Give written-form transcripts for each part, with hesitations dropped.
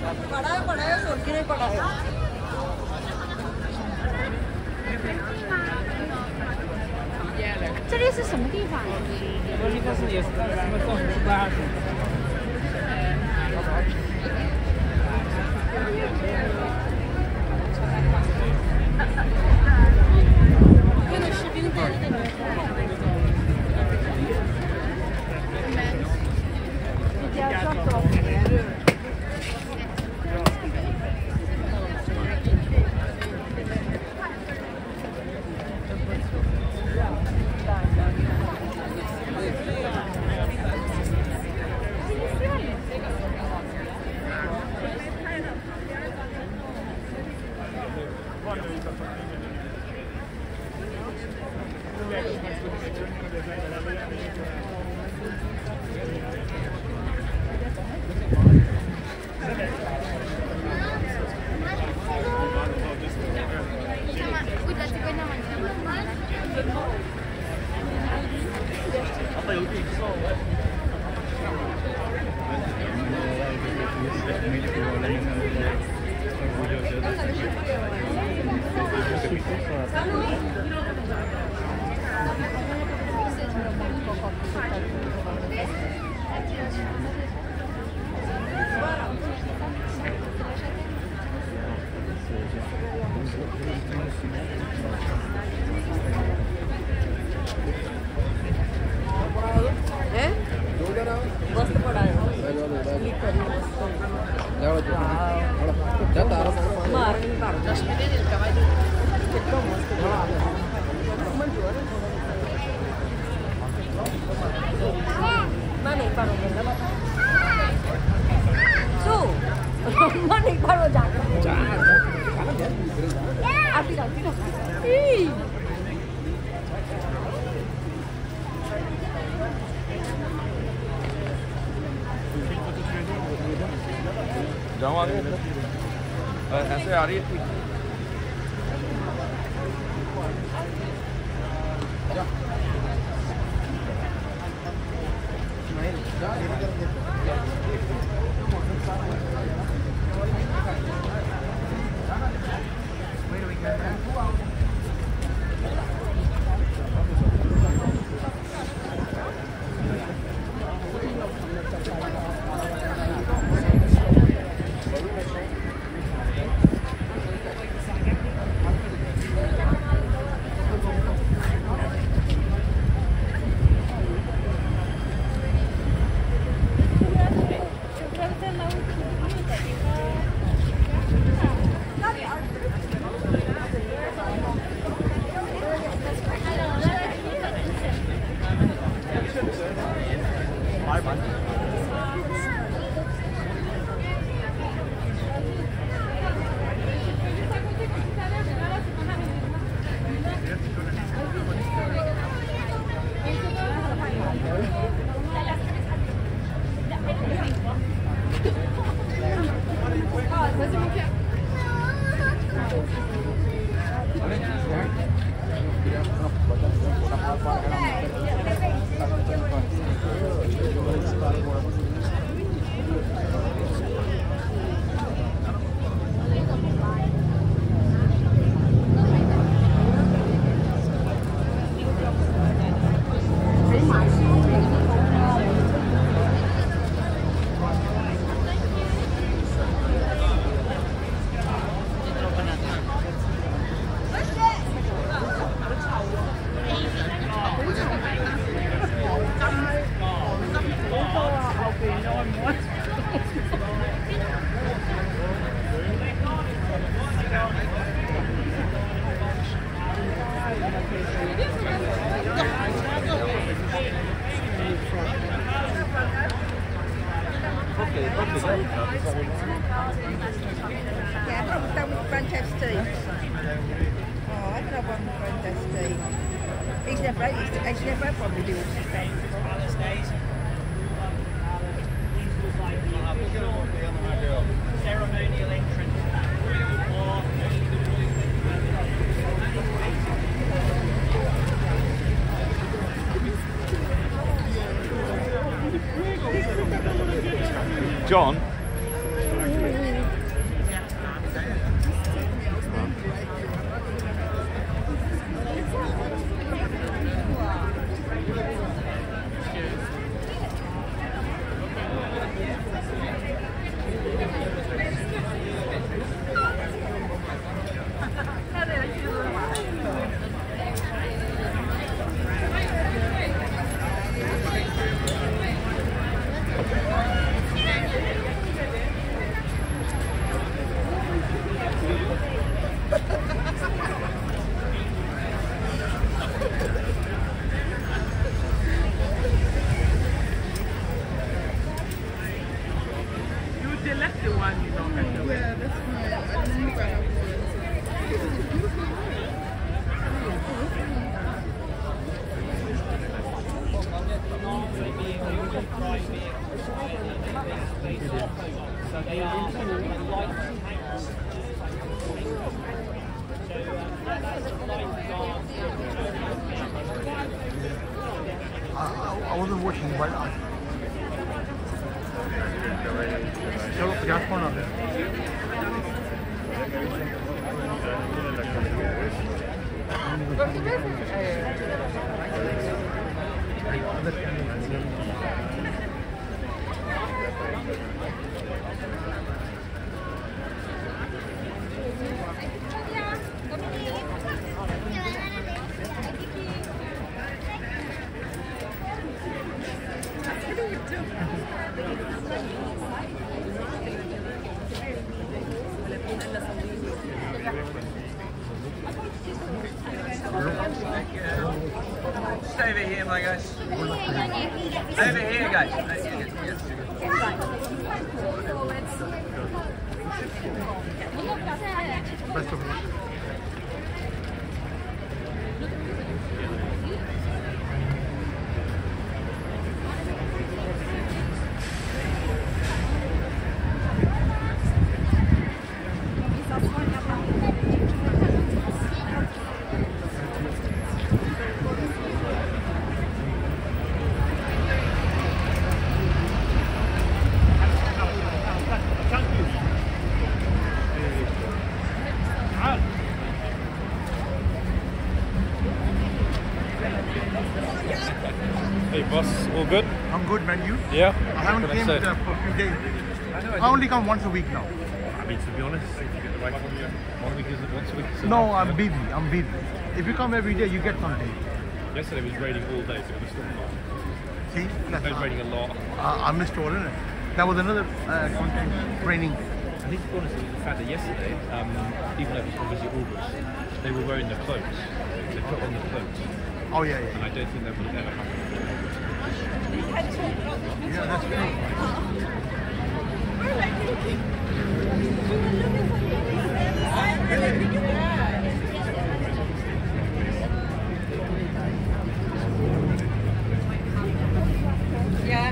पढ़ाया सोच के नहीं पढ़ाया।这里是什么地方？这里是也是什么高速公路？ John? one you don't have to wear. Yeah, that's fine. I don't know if I have to wear it. This is a beautiful one. So they are I wasn't watching, but good? I'm good, man. You? Yeah. I haven't came for a few days. I only come once a week now. I mean, to be honest, if you get the right from you, 1 week isn't once a week. So no, I'm busy. I'm busy. If you come every day, you get something. Yesterday was raining all day, so it was still fun. See? That's it was raining a lot. I missed all of it. That was another content raining. I think, to be honest, the fact that yesterday, even though it was obviously August, they were wearing their clothes. They put on their clothes. Oh, yeah, yeah. And I don't think that would have ever happened. Yeah, that's true. Yeah,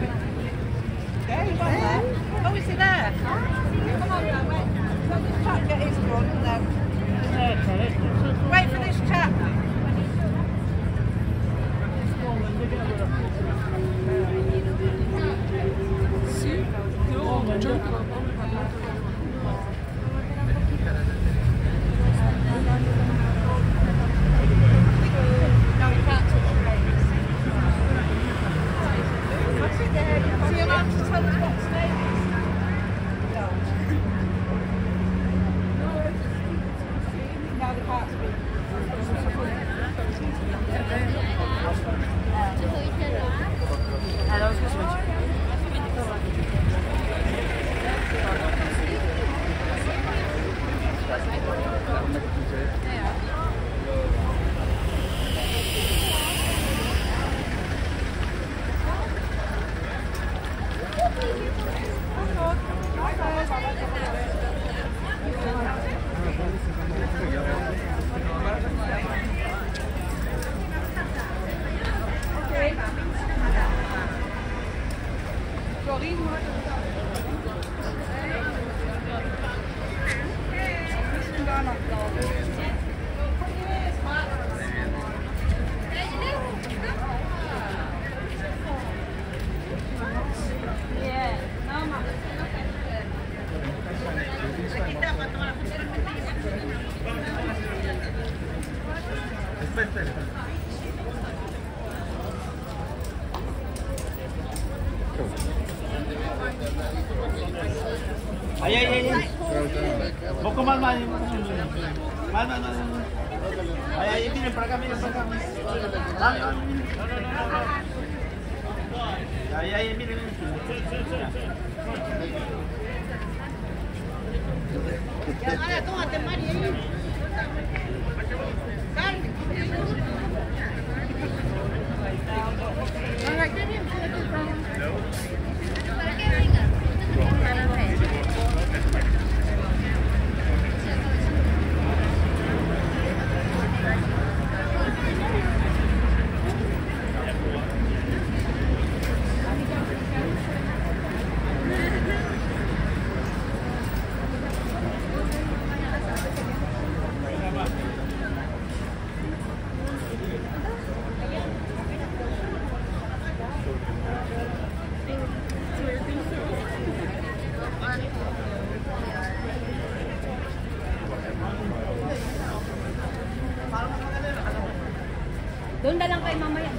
but there you are. Oh, is he there? Come on, now, wait. Let this chap get his one and then. Wait for this chap. Doon na lang kayo mamaya.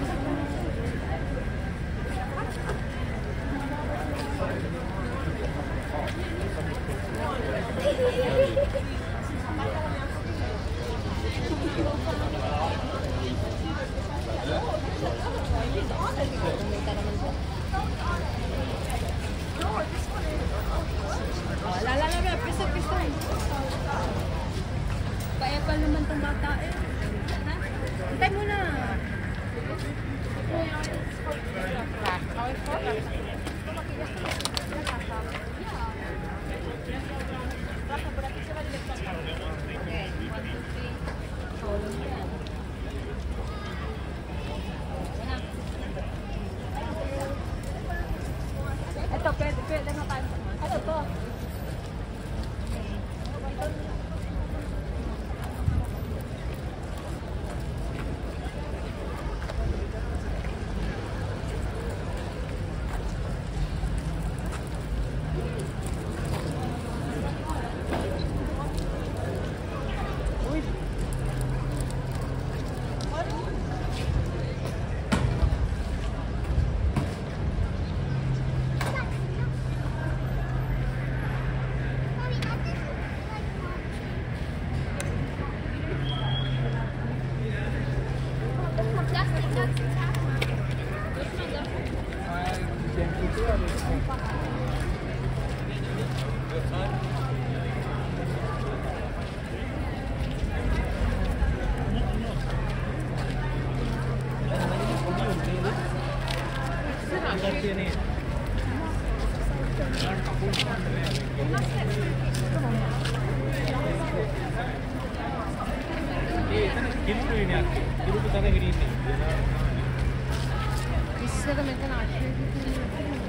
This is the